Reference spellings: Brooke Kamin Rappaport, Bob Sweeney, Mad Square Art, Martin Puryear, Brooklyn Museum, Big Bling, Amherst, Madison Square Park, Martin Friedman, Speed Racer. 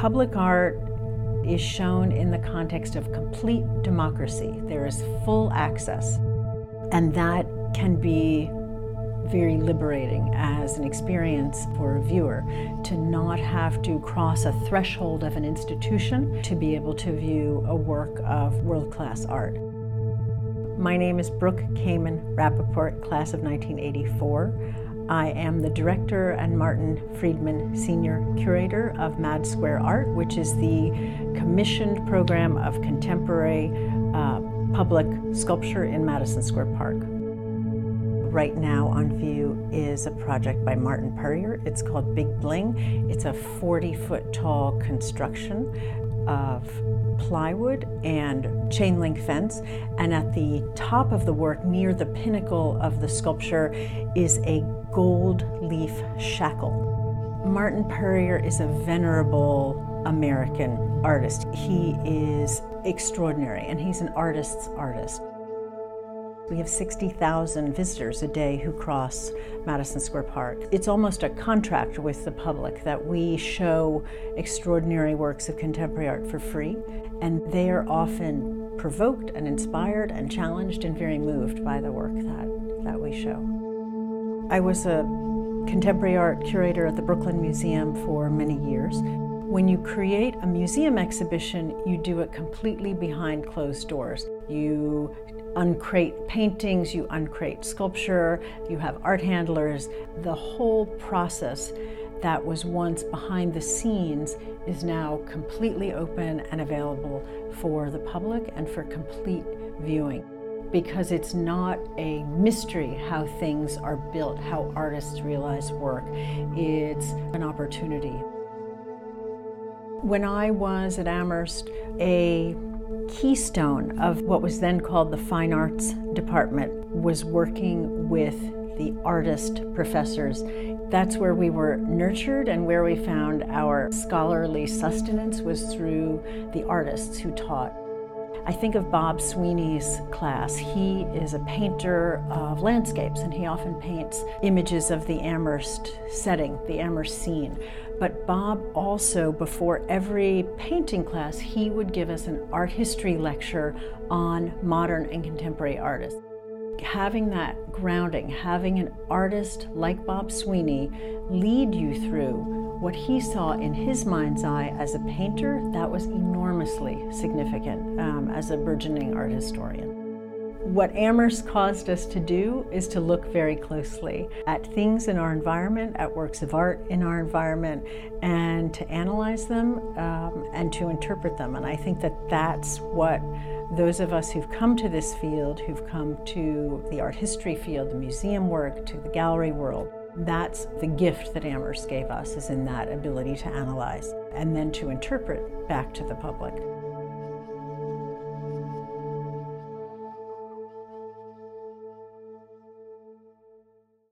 public art is shown in the context of complete democracy. There is full access, and that can be very liberating as an experience for a viewer, to not have to cross a threshold of an institution to be able to view a work of world-class art. My name is Brooke Kamin Rappaport, class of 1984. I am the director and Martin Friedman Senior Curator of Mad Square Art, which is the commissioned program of contemporary public sculpture in Madison Square Park. Right now on view is a project by Martin Puryear. It's called Big Bling. It's a 40-foot tall construction of plywood and chain link fence. And at the top of the work, near the pinnacle of the sculpture, is a gold leaf shackle. Martin Puryear is a venerable American artist. He is extraordinary, and he's an artist's artist. We have 60,000 visitors a day who cross Madison Square Park. It's almost a contract with the public that we show extraordinary works of contemporary art for free, and they are often provoked and inspired and challenged and very moved by the work that we show. I was a contemporary art curator at the Brooklyn Museum for many years. When you create a museum exhibition, you do it completely behind closed doors. You uncrate paintings, you uncrate sculpture, you have art handlers. The whole process that was once behind the scenes is now completely open and available for the public and for complete viewing. Because it's not a mystery how things are built, how artists realize work. It's an opportunity. When I was at Amherst, a keystone of what was then called the Fine Arts Department was working with the artist professors. That's where we were nurtured, and where we found our scholarly sustenance was through the artists who taught. I think of Bob Sweeney's class. He is a painter of landscapes, and he often paints images of the Amherst setting, the Amherst scene. But Bob also, before every painting class, he would give us an art history lecture on modern and contemporary artists. Having that grounding, having an artist like Bob Sweeney lead you through what he saw in his mind's eye as a painter, that was enormously significant as a burgeoning art historian. What Amherst caused us to do is to look very closely at things in our environment, at works of art in our environment, and to analyze them and to interpret them. And I think that that's what those of us who've come to this field, who've come to the art history field, the museum work, to the gallery world, that's the gift that Amherst gave us, is in that ability to analyze and then to interpret back to the public.